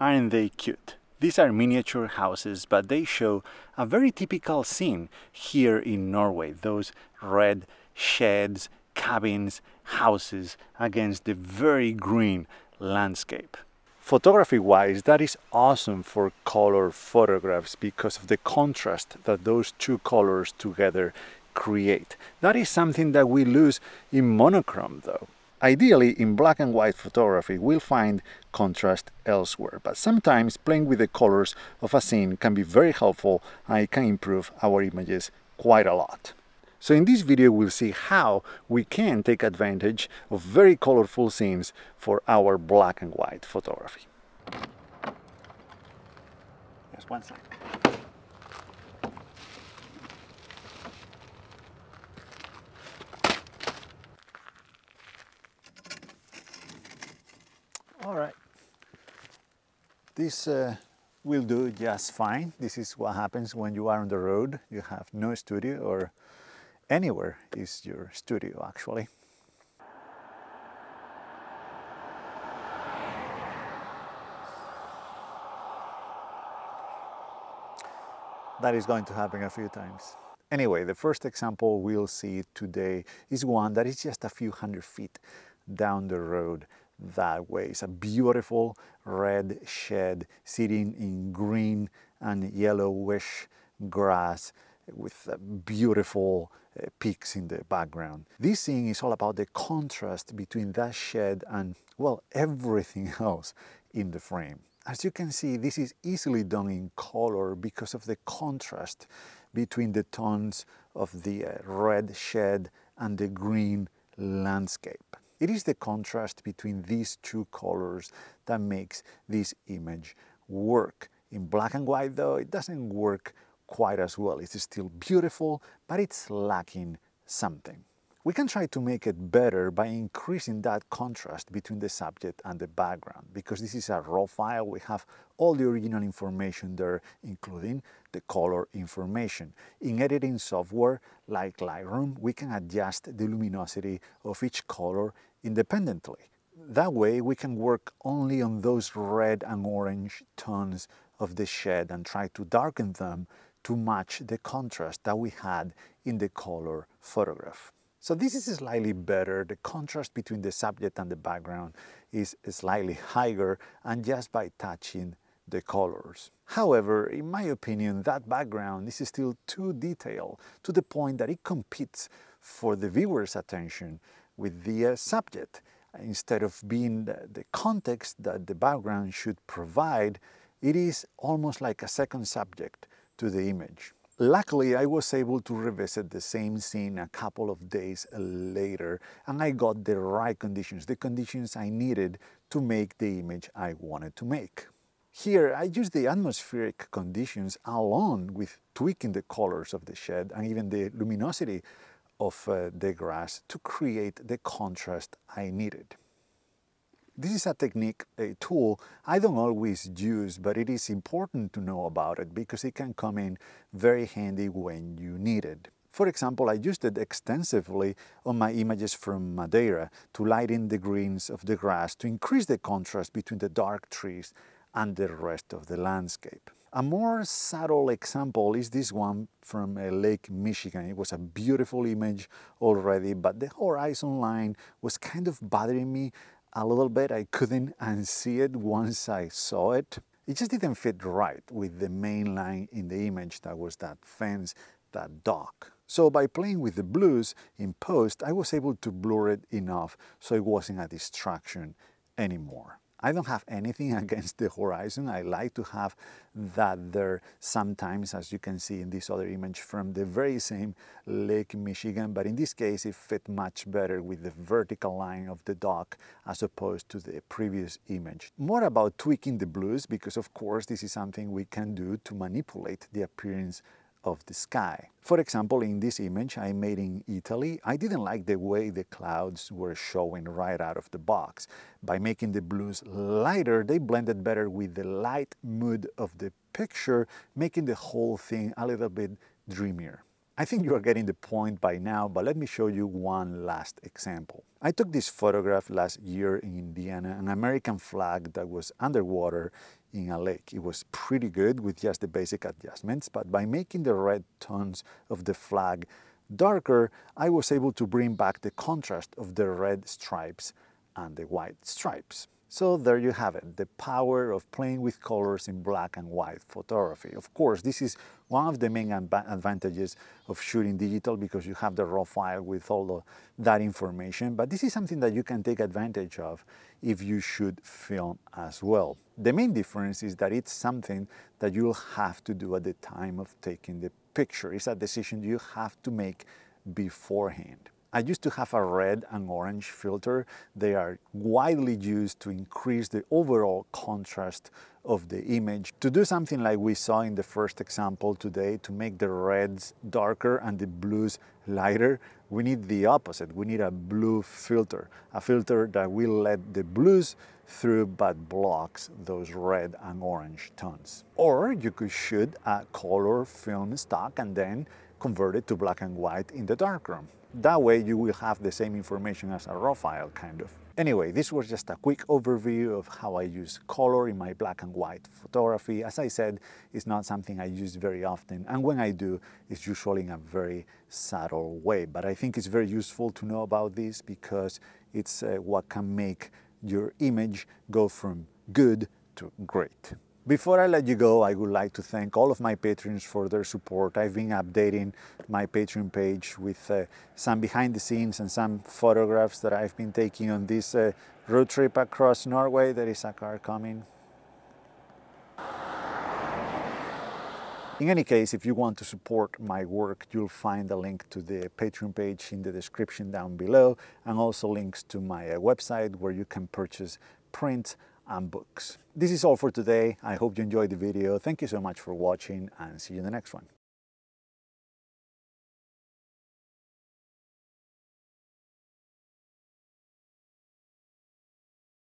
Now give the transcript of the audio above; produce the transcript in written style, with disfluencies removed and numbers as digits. Aren't they cute? These are miniature houses, but they show a very typical scene here in Norway. Those red sheds, cabins, houses against the very green landscape. Photography-wise, that is awesome for color photographs because of the contrast that those two colors together create. That is something that we lose in monochrome, though. Ideally, in black and white photography, we'll find contrast elsewhere, but sometimes playing with the colors of a scene can be very helpful and it can improve our images quite a lot. So in this video, we'll see how we can take advantage of very colorful scenes for our black and white photography. Just one second. All right, this will do just fine. This is what happens when you are on the road. You have no studio, or anywhere is your studio, actually. That is going to happen a few times. Anyway, the first example we'll see today is one that is just a few hundred feet down the road. That way, it's a beautiful red shed sitting in green and yellowish grass with beautiful peaks in the background. This scene is all about the contrast between that shed and, well, everything else in the frame. As you can see, this is easily done in color because of the contrast between the tones of the red shed and the green landscape. It is the contrast between these two colors that makes this image work. In black and white, though, it doesn't work quite as well. It's still beautiful, but it's lacking something. We can try to make it better by increasing that contrast between the subject and the background. Because this is a raw file, we have all the original information there, including the color information. In editing software like Lightroom, we can adjust the luminosity of each color independently. That way, we can work only on those red and orange tones of the shed and try to darken them to match the contrast that we had in the color photograph. So this is slightly better. The contrast between the subject and the background is slightly higher, and just by touching the colors. However, in my opinion, that background is still too detailed to the point that it competes for the viewer's attention with the subject. Instead of being the context that the background should provide, it is almost like a second subject to the image. Luckily, I was able to revisit the same scene a couple of days later, and I got the right conditions, the conditions I needed to make the image I wanted to make. Here, I used the atmospheric conditions along with tweaking the colors of the shed and even the luminosity of the grass to create the contrast I needed. This is a technique, a tool I don't always use, but it is important to know about it because it can come in very handy when you need it. For example, I used it extensively on my images from Madeira to lighten the greens of the grass to increase the contrast between the dark trees and the rest of the landscape. A more subtle example is this one from Lake Michigan. It was a beautiful image already, but the horizon line was kind of bothering me a little bit. I couldn't unsee it once I saw it. It just didn't fit right with the main line in the image that was that fence, that dock. So by playing with the blues in post, I was able to blur it enough so it wasn't a distraction anymore. I don't have anything against the horizon. I like to have that there sometimes, as you can see in this other image from the very same Lake Michigan, but in this case it fit much better with the vertical line of the dock as opposed to the previous image. More about tweaking the blues, because of course this is something we can do to manipulate the appearance of the sky. For example, in this image I made in Italy, I didn't like the way the clouds were showing right out of the box. By making the blues lighter, they blended better with the light mood of the picture, making the whole thing a little bit dreamier. I think you are getting the point by now, but let me show you one last example. I took this photograph last year in Indiana, an American flag that was underwater in a lake. It was pretty good with just the basic adjustments, but by making the red tones of the flag darker, I was able to bring back the contrast of the red stripes and the white stripes. So there you have it, the power of playing with colors in black and white photography. Of course, this is one of the main advantages of shooting digital, because you have the raw file with all of that information, but this is something that you can take advantage of if you shoot film as well. The main difference is that it's something that you'll have to do at the time of taking the picture. It's a decision you have to make beforehand. I used to have a red and orange filter. They are widely used to increase the overall contrast of the image. To do something like we saw in the first example today, to make the reds darker and the blues lighter, we need the opposite. We need a blue filter, a filter that will let the blues through but blocks those red and orange tones. Or you could shoot a color film stock and then convert it to black and white in the darkroom. That way you will have the same information as a raw file, kind of. Anyway, this was just a quick overview of how I use color in my black and white photography. As I said, it's not something I use very often, and when I do, it's usually in a very subtle way. But I think it's very useful to know about this, because it's what can make your image go from good to great. Before I let you go, I would like to thank all of my patrons for their support. I've been updating my Patreon page with some behind the scenes and some photographs that I've been taking on this road trip across Norway. There is a car coming. In any case, if you want to support my work, you'll find a link to the Patreon page in the description down below, and also links to my website where you can purchase print and books. This is all for today. I hope you enjoyed the video. Thank you so much for watching, and see you in the next one.